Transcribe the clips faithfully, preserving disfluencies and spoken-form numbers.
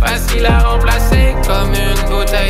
Facile à remplacer comme une bouteille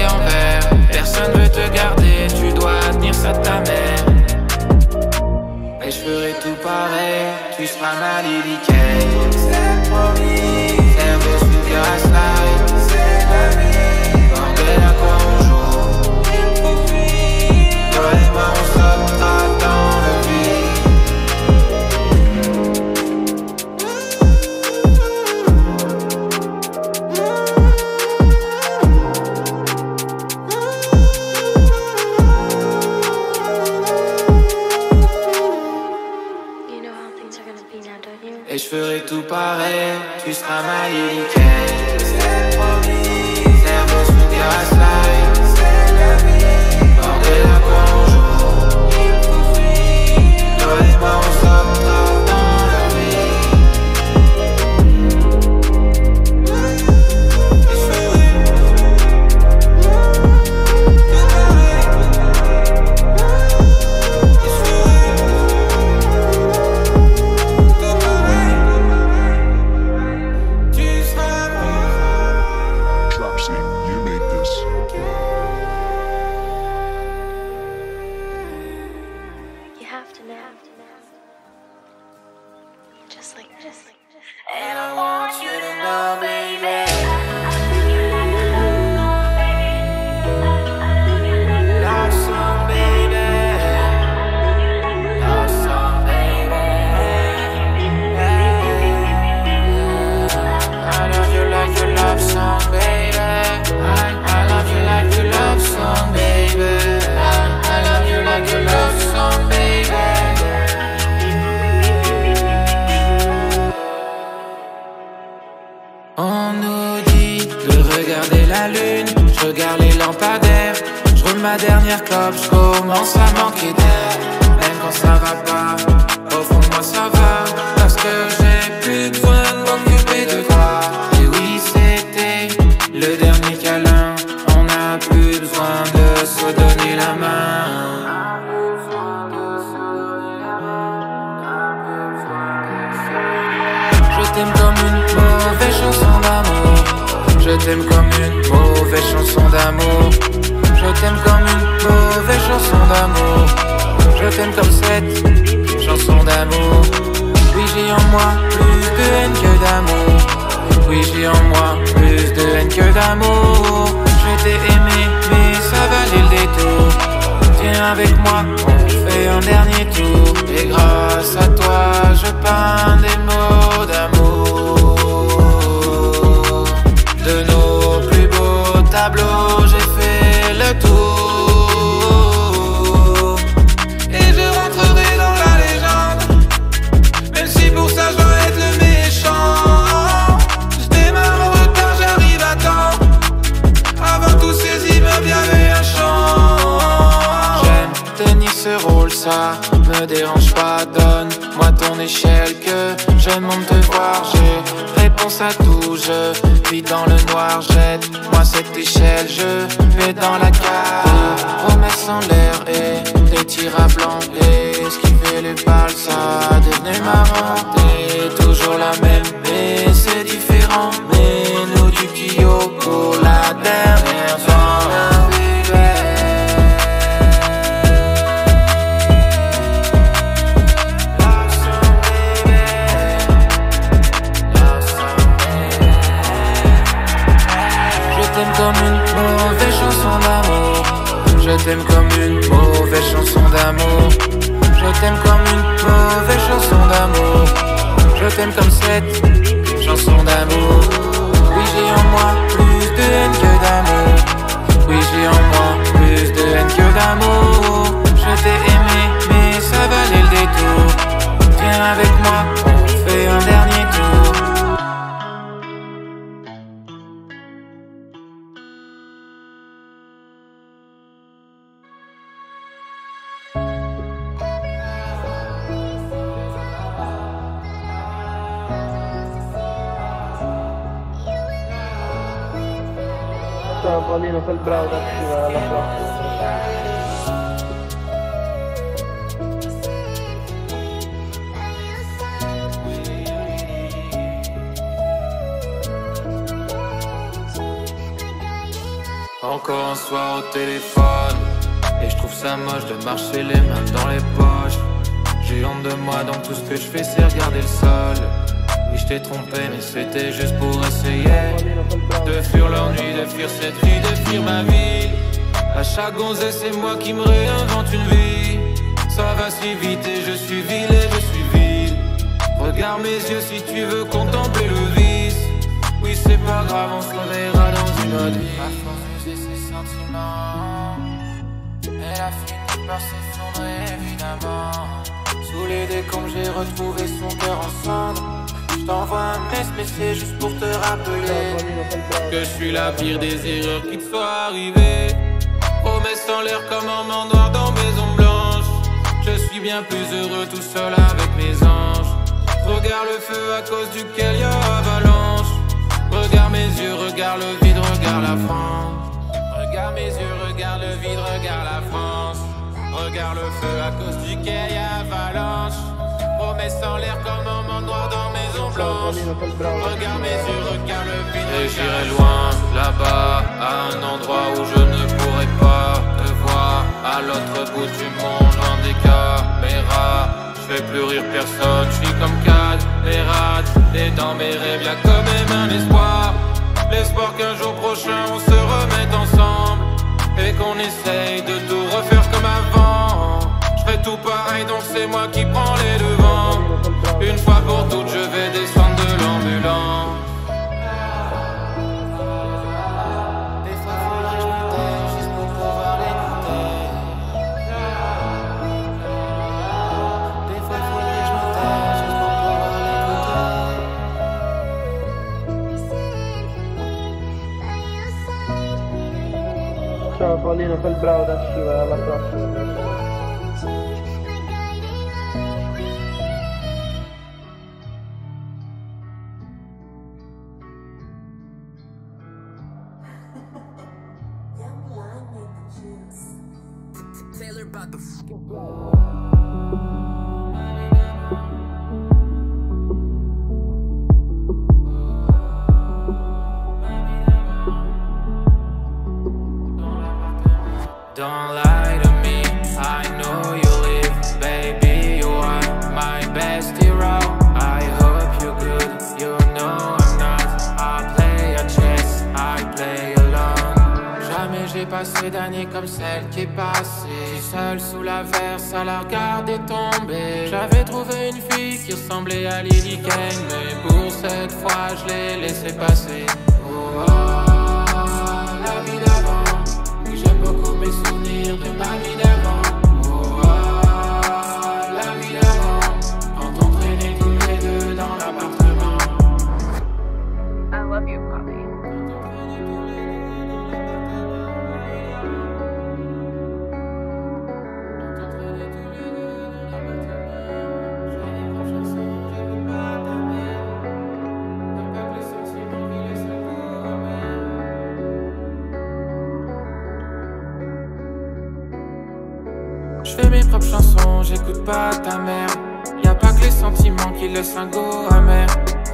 tu seras ma Lilly Kane. C'est promis, cerveau sous terrasse live, c'est la vie. Bordel à quoi on joue, il faut fuir. Dans les morts on sort top dans leur t'envoie un test, mais c'est juste pour te rappeler que je suis la pire des erreurs qui te soient arrivées. Promesses en l'air comme un manoir dans Maison Blanche. Je suis bien plus heureux tout seul avec mes anges. Regarde le feu à cause duquel y'a avalanche. Regarde mes yeux, regarde le vide, regarde la France. Regarde mes yeux, regarde le vide, regarde la France. Regarde le feu à cause duquel y'a avalanche. Promesse en l'air comme un manoir dans Maison Blanche. Regarde mes yeux, regarde le vide. Et j'irai loin, là-bas, à un endroit où je ne pourrai pas te voir. À l'autre bout du monde, loin des caméras. Je fais plus rire personne, je suis comme Cad et Rad. Et dans mes rêves, y'a quand même un espoir. L'espoir qu'un jour prochain, on se remette ensemble. Et qu'on essaye de tout refaire comme avant. Je fais tout pareil, donc c'est moi qui prends les devants. Une fois pour toutes, je vais descendre de l'ambulance. Des fois, faudrait que je me taise juste pour pouvoir l'écouter. Des fois, faudrait que je me taise juste pour pouvoir l'écouter. Ciao Paulino, fai il bravo adesso, alla prossima. Don't lie to me, I know you live, baby, you are my best hero. I hope you're good, you know I'm not. I play a chess, I play alone. Jamais j'ai passé d'année comme celle qui est passée. Je suis seul sous la verse à la regarder tomber. J'avais trouvé une fille qui ressemblait à Lilly Kane, mais pour cette fois je l'ai laissé passer. Oh, oh. Souvenirs de ma vie d'avant. Oh ah, la vie d'avant. Quand on traînait tous les deux dans l'appartement. I love you, Bobby. J'fais mes propres chansons, j'écoute pas ta mère. Y'a pas que les sentiments qui laissent un goût amer.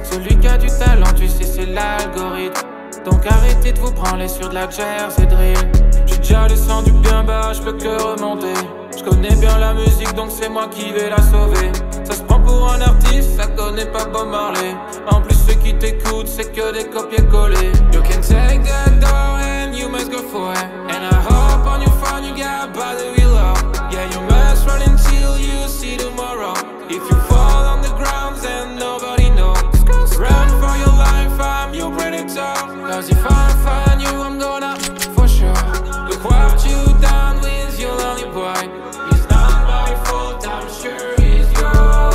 Celui qui a du talent, tu sais c'est l'algorithme. Donc arrêtez de vous branler sur de la jersey drill. J'ai déjà le sang du bien bas, j'peux que remonter. J'connais bien la musique donc c'est moi qui vais la sauver. Ça se prend pour un artiste, ça connaît pas Bob Marley. En plus ceux qui t'écoutent c'est que des copier-coller. You can take that door and you must go for it. And I hope on your phone you got by the wheel up. Yeah, you must run until you see tomorrow. If you fall on the ground, then nobody knows. Run for your life, I'm your predator. Cause if I find you, I'm gonna, for sure. Look what you done with your lonely boy. It's not my fault, I'm sure it's yours.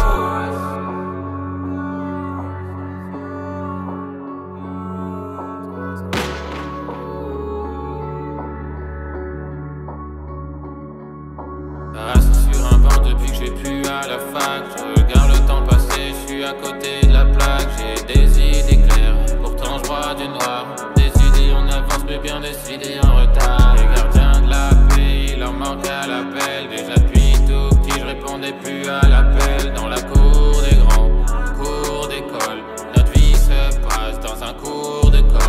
Depuis que j'ai pu à la fac, je regarde le temps passer, je suis à côté de la plaque. J'ai des idées claires, pourtant je vois du noir. Des idées on avance mais bien décidé en retard. Les gardiens de la paix, il leur manque à l'appel. Déjà depuis tout petit je répondais plus à l'appel. Dans la cour des grands, cours d'école, notre vie se passe dans un cours de colle.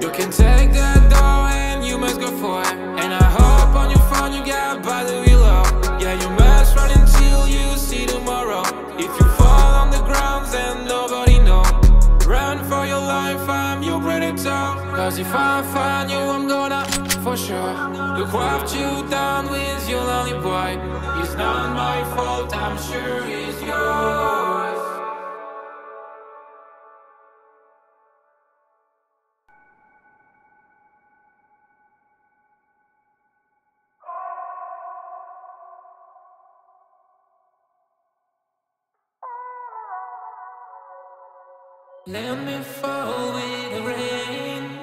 You can take that door and you must go for it. And I hope on your phone you got by the wheel up. Yeah, you must run until you see tomorrow. If you fall on the ground then nobody knows. Run for your life, I'm your predator. Cause if I find you I'm gonna, for sure. Look what you done with your lonely boy. It's not my fault, I'm sure it's yours. Let me fall with the rain,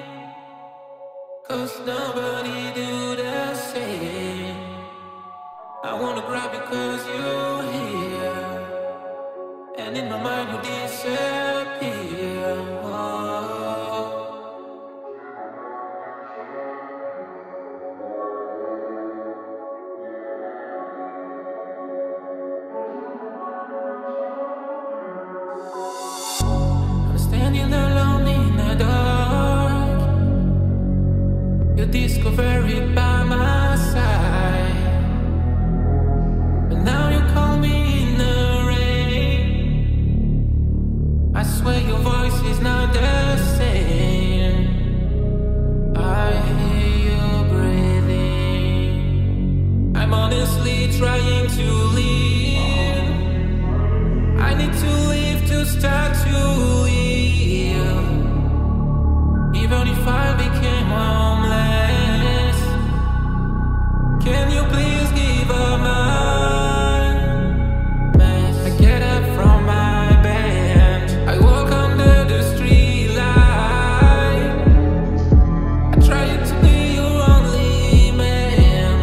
cause nobody do the same. I wanna cry because you're here, and in my mind you disappear. Discover it by my side, but now you call me in the rain. I swear your voice is not the same. I hear you breathing. I'm honestly trying to live. I need to live to start to live. Even if I became homeless, can you please give up my mess? I get up from my bed, I walk under the street light. I try to be your only man,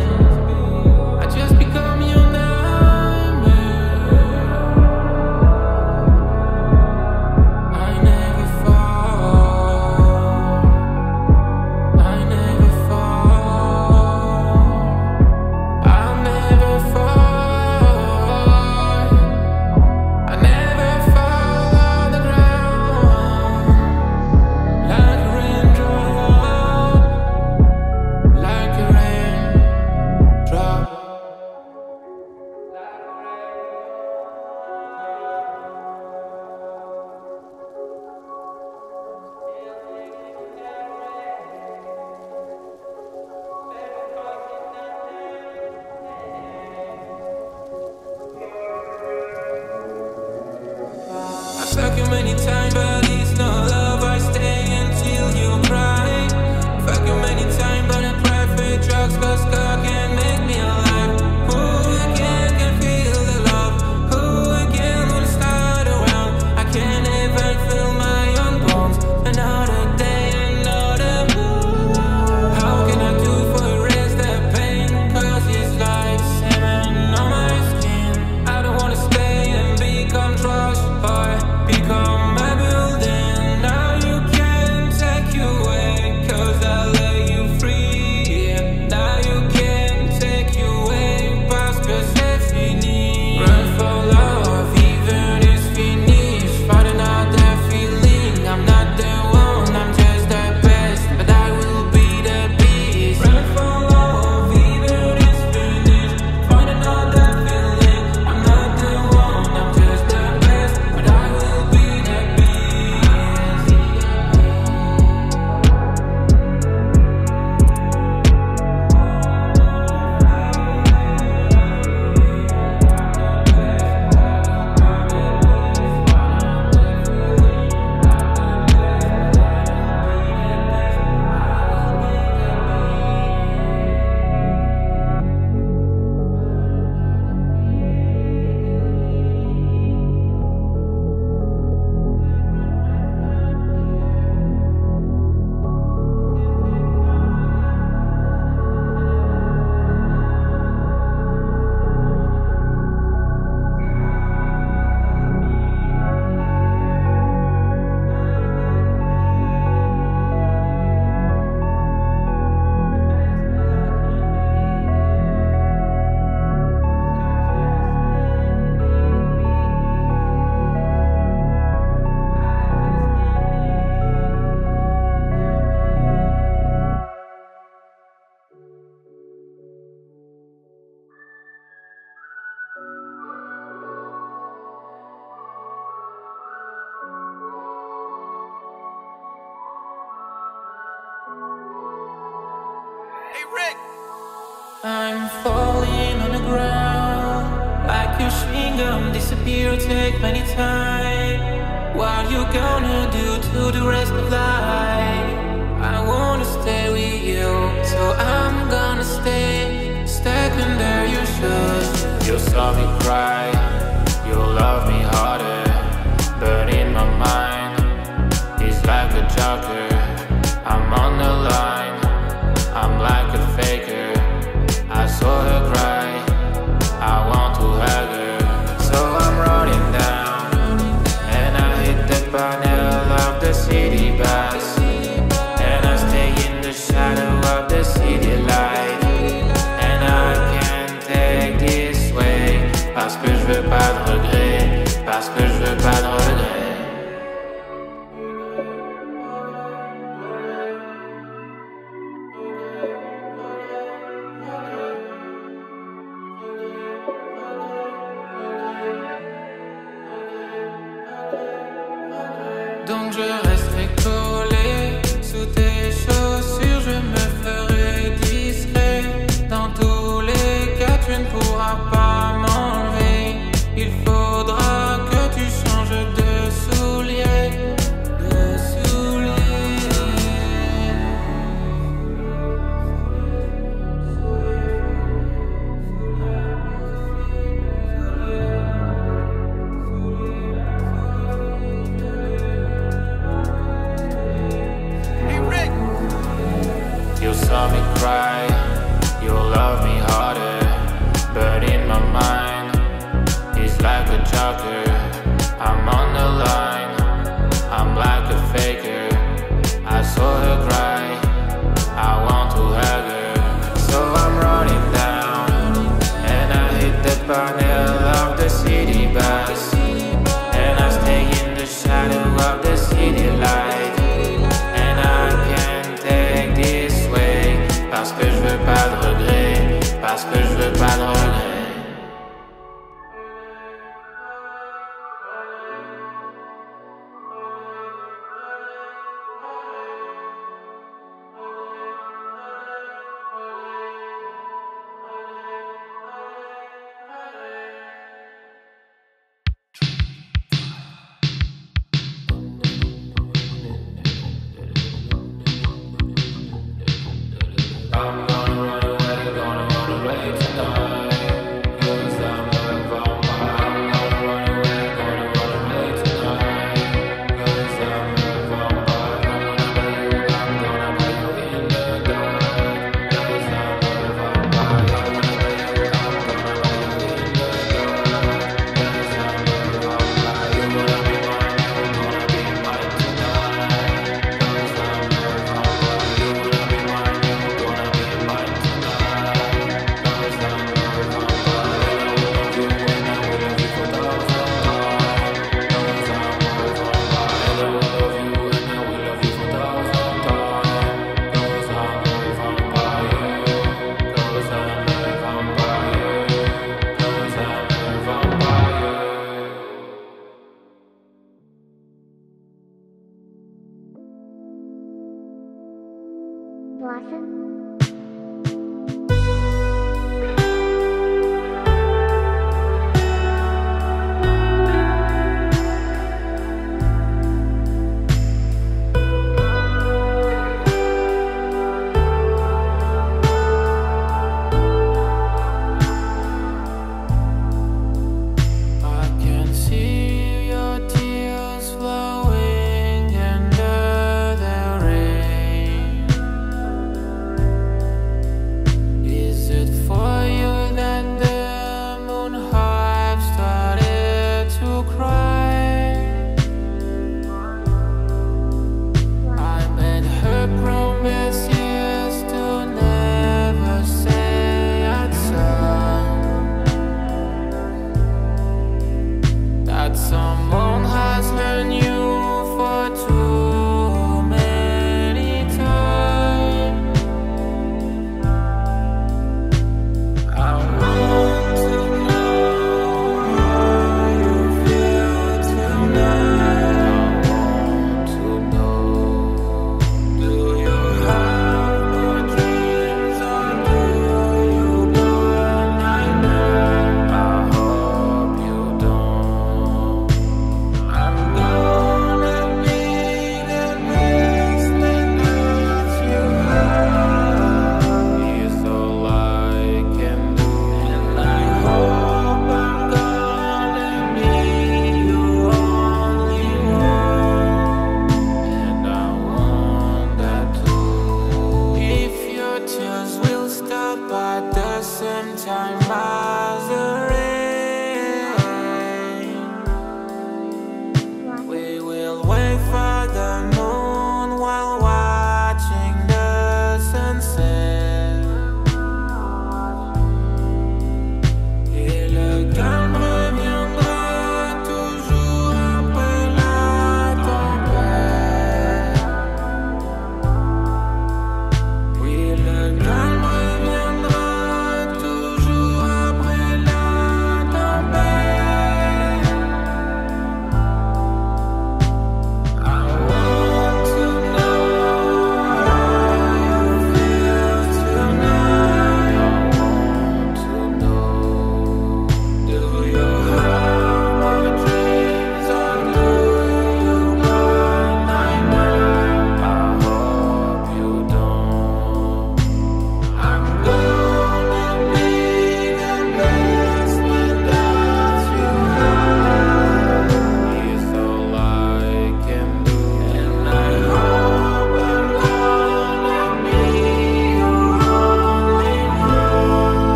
I just become your nightmare. I never fall, I never I've talked you many times, but it's not love. I stay until you cry. Fuck you many times, but I cry for drugs, cause God can make me alive. Who again can feel the love? Who again will start around? I can't even feel my own bones. Another day, another blue. How can I do for the rest that pain? Cause it's like semen on my skin. I don't wanna stay and become trash, but become my building. Now you can't take you away, cause I let you free. Now you can't take you away, parce que c'est fini. Run for love, even it's finished. Fighting out the feeling, I'm not the one, I'm just the best, but I will be the beast. Run for love, even it's finished. Fighting out the feeling, I'm not the one, I'm just the best, but I will. I'm falling on the ground, like your chewing-gum disappear, take many time. What you gonna do to the rest of life? I wanna stay with you, so I'm gonna stay stuck under your shoes. You saw me cry, you love me harder, but in my mind parce que je veux pas de regrets.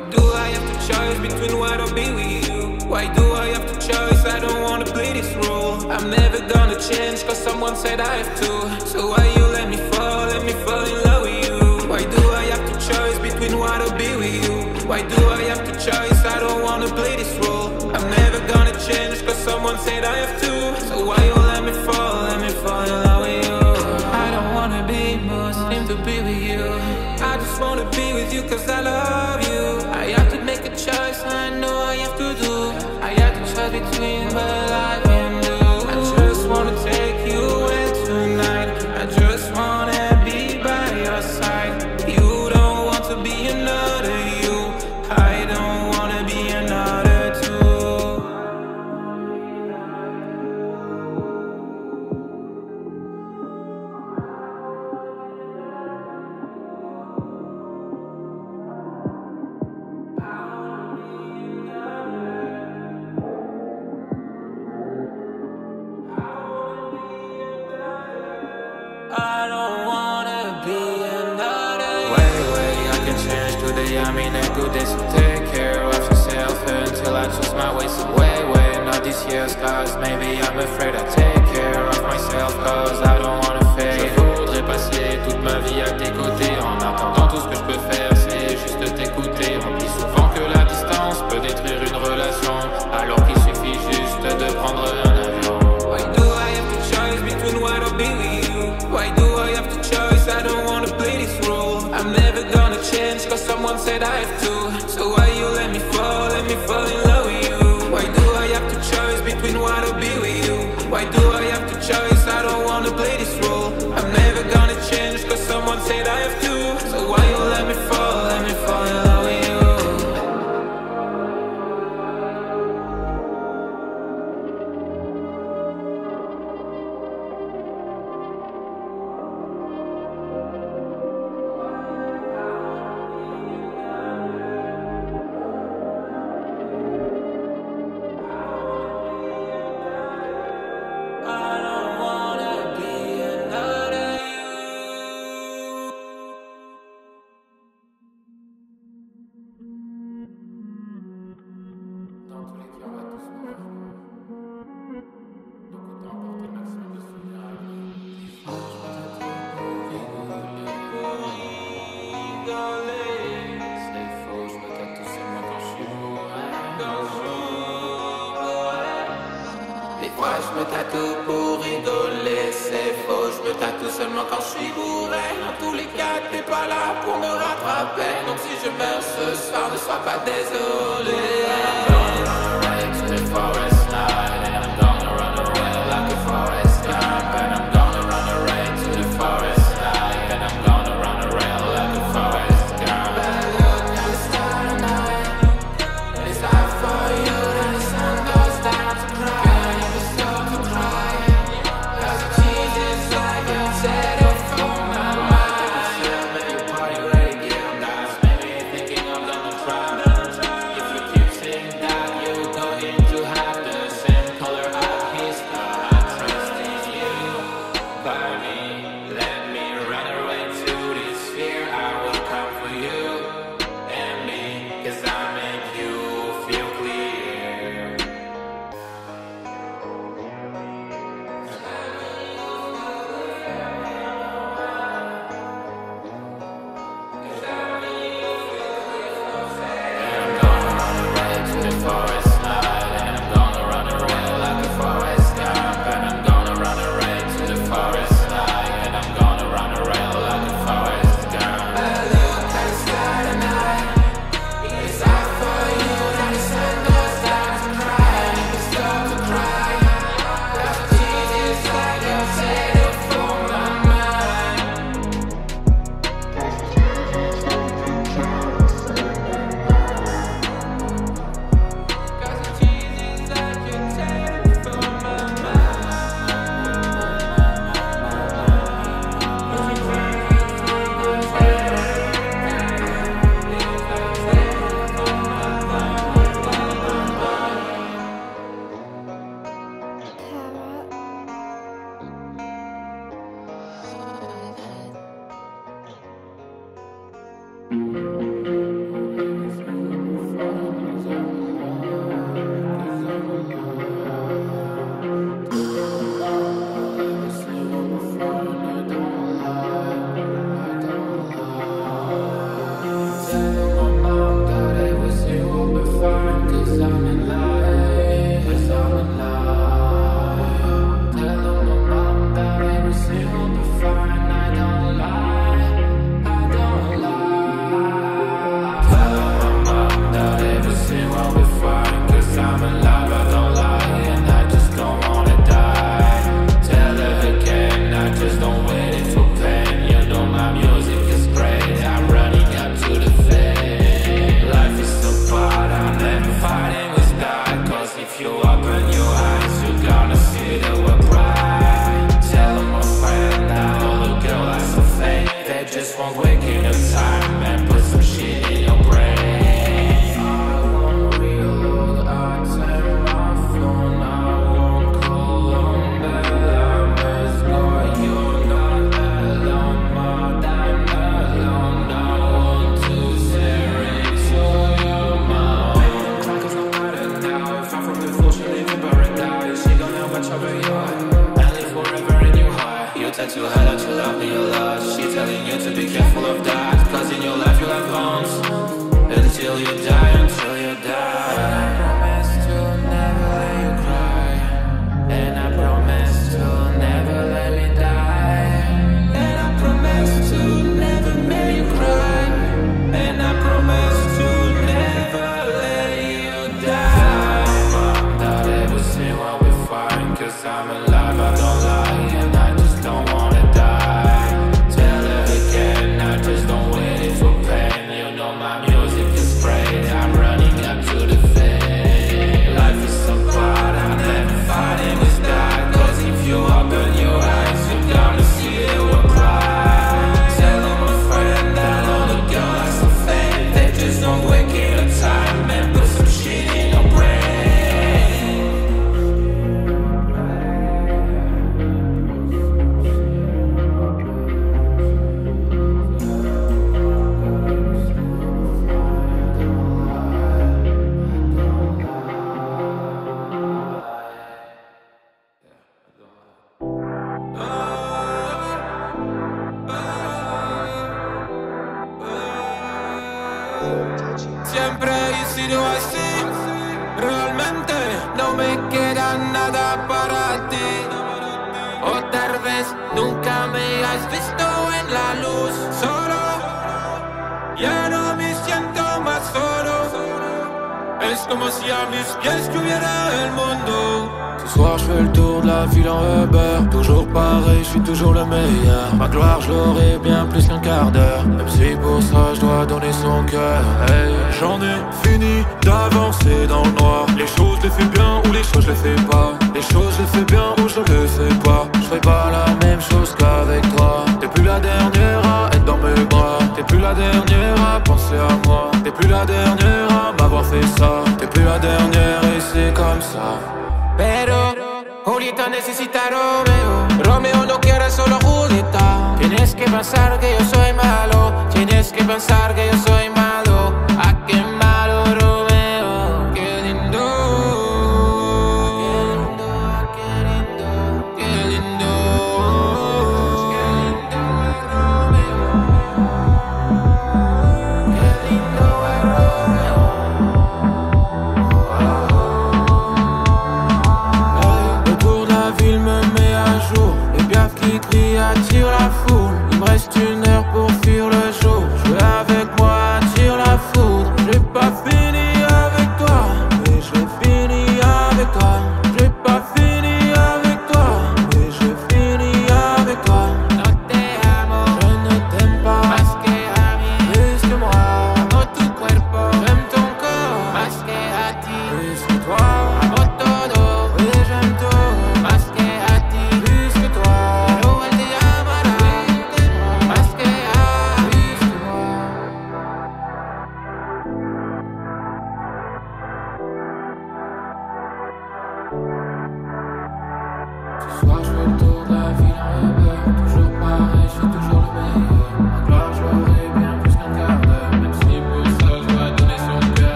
Why do I have to choose between what I'll be with you? Why do I have to choose? I don't wanna play this role. I'm never gonna change cause someone said I have to. So why you let me fall, let me fall in love with you? Why do I have to choose between what I'll be with you? Why do I have to choose? I don't wanna play this role. I'm never gonna change cause someone said I have to. So why you let me fall, let me fall in love with you? I don't wanna be Muslim to be with you. I just wanna be with you cause I love you. I have to make a choice, I know I have to do. I have to choose between what I can do. I just wanna take you in tonight. I just wanna be by your side. You don't want to be another you. I don't wanna be another I don't wanna be another. Wait, wait, I can change today, I mean a good day. So take care of yourself until I choose my way. So wait, wait, not this year's cause maybe I'm afraid I take care of myself cause I don't wanna fail. Je voudrais passer toute ma vie à tes côtés. En attendant tout ce que je peux faire c'est juste de t'écouter. On dit souvent que la distance peut détruire une relation, alors qu'il suffit juste de prendre un avion. Why do I have to choose between what I'll be with you? Why do I have to choose? I don't wanna play this role. I'm never gonna change cause someone said I have to. So why you let me fall, let me fall in love with you? Why do I have to choose between what I'll be with you? Why do I have to choose? I don't wanna play this role. I'm never gonna change cause someone said I have to. So why you let me fall, let me fall in love with you? Je me tatoue pour rigoler, c'est faux. Je me tatoue seulement quand je suis bourré. Dans tous les cas, t'es pas là pour me rattraper. Donc si je meurs ce soir, ne sois pas désolé. I'm gonna run away to the forest night, and I'm gonna run away like a forest camp, and I'm gonna run away to the forest night, and I'm gonna run away like a forest camp. But look, I'm starting night. It's hard for you, and the sun goes down to cry. Thank you.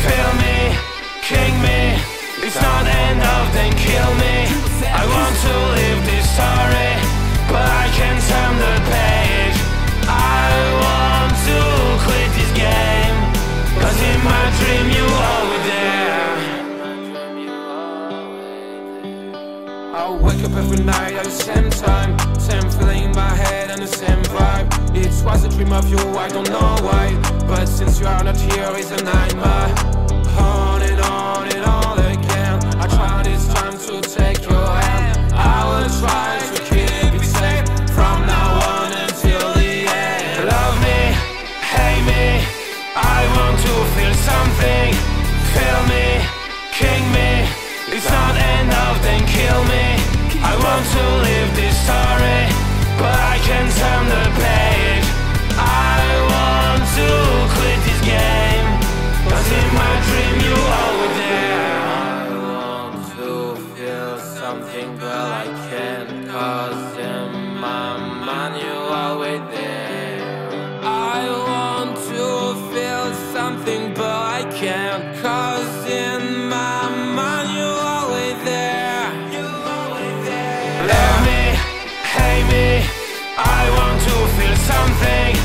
Feel me, king me. it's not enough, then kill me. I want to live this story, but I can't turn the page. I want to quit this game, cause in my dream you were there. I wake up every night at the same time, same feeling in my head and the same vibe. It was a dream of you, I don't know why, but since you are not here, it's a nightmare. On and on and on again, I tried this time to take your hand. I will try to keep it safe from now on until the end. Love me, hate me, I want to feel something. Feel me, king me, it's not enough, then kill me. I want to live this story, but I can't turn the page. I want to quit this game, cause in my dream you are there. I long to feel something, but I can't, cause in my mind you are there. I want to feel something, but I can't, cause in my mind you are there. You are there. Love me, hate me, I want to feel something.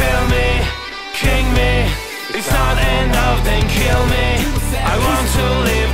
Feel me, king me, it's not enough, then kill me. I want to live